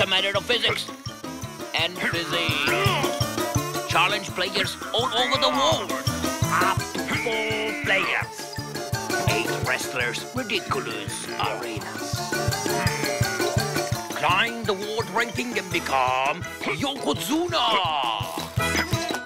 to my little physics and physics. Challenge players all over the world. Up to 4 players. 8 wrestlers, ridiculous arenas. Climb the world ranking and become Yokozuna.